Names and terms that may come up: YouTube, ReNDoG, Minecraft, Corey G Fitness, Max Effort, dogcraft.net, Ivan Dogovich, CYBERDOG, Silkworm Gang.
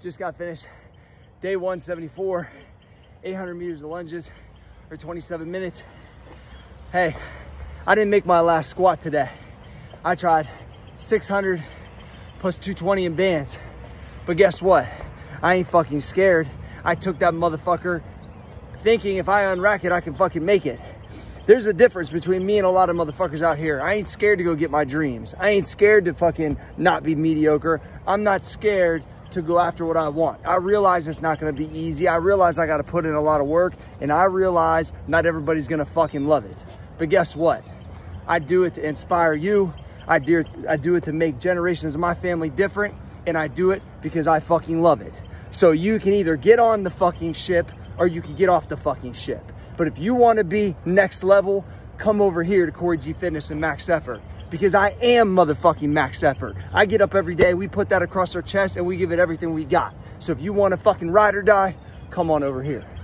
Just got finished day 174, 800 meters of lunges for 27 minutes. Hey, I didn't make my last squat today. I tried 600 plus 220 in bands, but guess what? I ain't fucking scared. I took that motherfucker thinking if I unrack it, I can fucking make it. There's a difference between me and a lot of motherfuckers out here. I ain't scared to go get my dreams. I ain't scared to fucking not be mediocre. I'm not scared to go after what I want. I realize it's not gonna be easy. I realize I gotta put in a lot of work, and I realize not everybody's gonna fucking love it. But guess what? I do it to inspire you. I do it to make generations of my family different, and I do it because I fucking love it. So you can either get on the fucking ship or you can get off the fucking ship. But if you want to be next level, come over here to Corey G Fitness and Max Effort, because I am motherfucking Max Effort. I get up every day, we put that across our chest, and we give it everything we got. So if you want to fucking ride or die, come on over here.